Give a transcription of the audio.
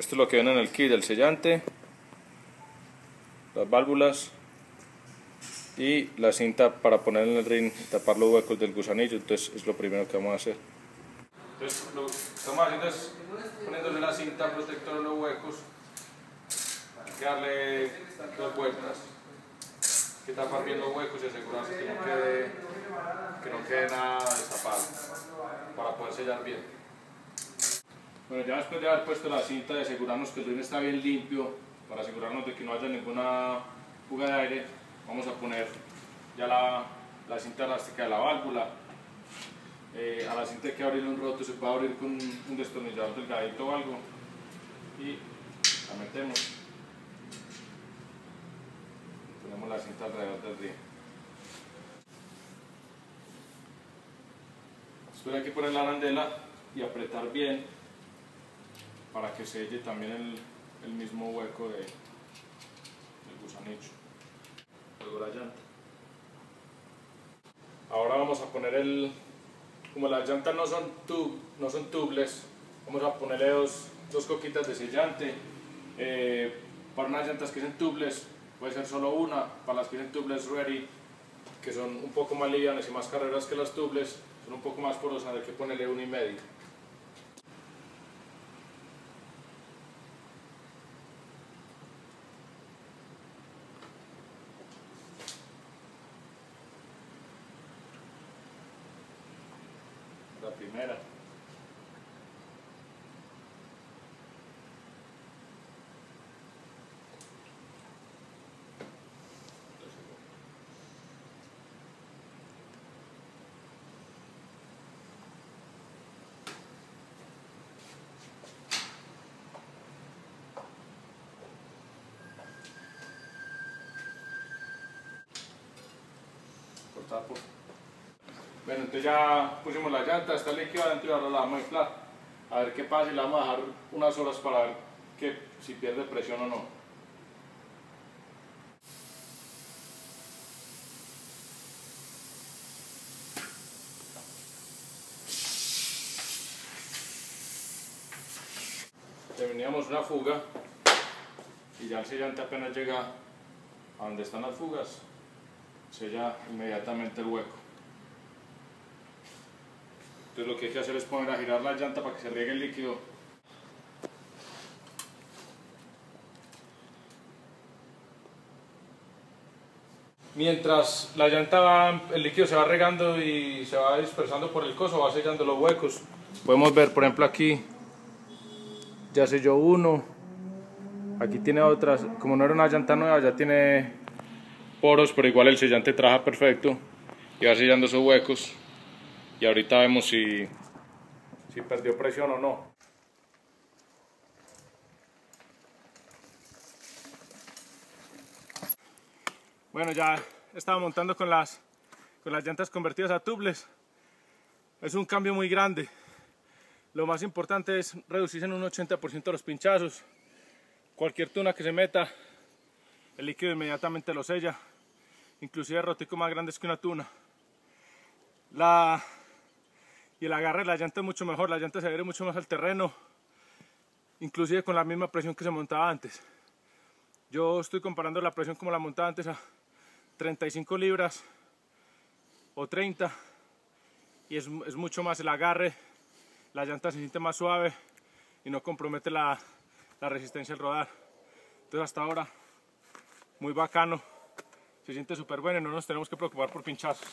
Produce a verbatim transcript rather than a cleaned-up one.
Esto es lo que viene en el kit: el sellante, las válvulas y la cinta para poner en el rin y tapar los huecos del gusanillo. Entonces es lo primero que vamos a hacer. Entonces lo que estamos haciendo es poniéndole la cinta protectora en los huecos, darle dos vueltas, que tapar bien los huecos y asegurarse que no quede, que no quede nada destapado para poder sellar bien. Bueno, ya después de haber puesto la cinta y asegurarnos que el rin está bien limpio, para asegurarnos de que no haya ninguna fuga de aire, vamos a poner ya la, la cinta elástica de la válvula. Eh, a la cinta hay que abrirle un roto, se puede abrir con un destornillador delgadito o algo, y la metemos. Ponemos la cinta alrededor del rin. Después hay que poner la arandela y apretar bien para que selle también el, el mismo hueco de, del gusanillo. Luego la llanta. Ahora vamos a poner el... Como las llantas no son, tub, no son tubeless, vamos a ponerle dos, dos coquitas de sellante. Eh, para unas llantas que sean tubeless puede ser solo una, para las que sean tubeless ready, que son un poco más livianas y más carreras que las tubeless, son un poco más porosas, hay que ponerle uno y medio. La primera. Cortar por... Bueno, entonces ya pusimos la llanta, está líquida adentro y ahora la vamos a inflar. A ver qué pasa y la vamos a dejar unas horas para ver que, si pierde presión o no. Terminamos una fuga y ya el sellante apenas llega a donde están las fugas, sella inmediatamente el hueco. Entonces lo que hay que hacer es poner a girar la llanta para que se riegue el líquido. Mientras la llanta va, el líquido se va regando y se va dispersando por el coso, va sellando los huecos. Podemos ver, por ejemplo, aquí ya selló uno, aquí tiene otras. Como no era una llanta nueva, ya tiene poros, pero igual el sellante trabaja perfecto y va sellando esos huecos. Y ahorita vemos si, si perdió presión o no. Bueno, ya estaba montando con las, con las llantas convertidas a tubeless. Es un cambio muy grande. Lo más importante es reducirse en un ochenta por ciento los pinchazos. Cualquier tuna que se meta, el líquido inmediatamente lo sella. Inclusive roticos más grandes que una tuna. La... Y el agarre de la llanta es mucho mejor, la llanta se adhiere mucho más al terreno, inclusive con la misma presión que se montaba antes. Yo estoy comparando la presión como la montaba antes a treinta y cinco libras o treinta, y es, es mucho más el agarre, la llanta se siente más suave y no compromete la, la resistencia al rodar. Entonces hasta ahora, muy bacano, se siente súper bueno y no nos tenemos que preocupar por pinchazos.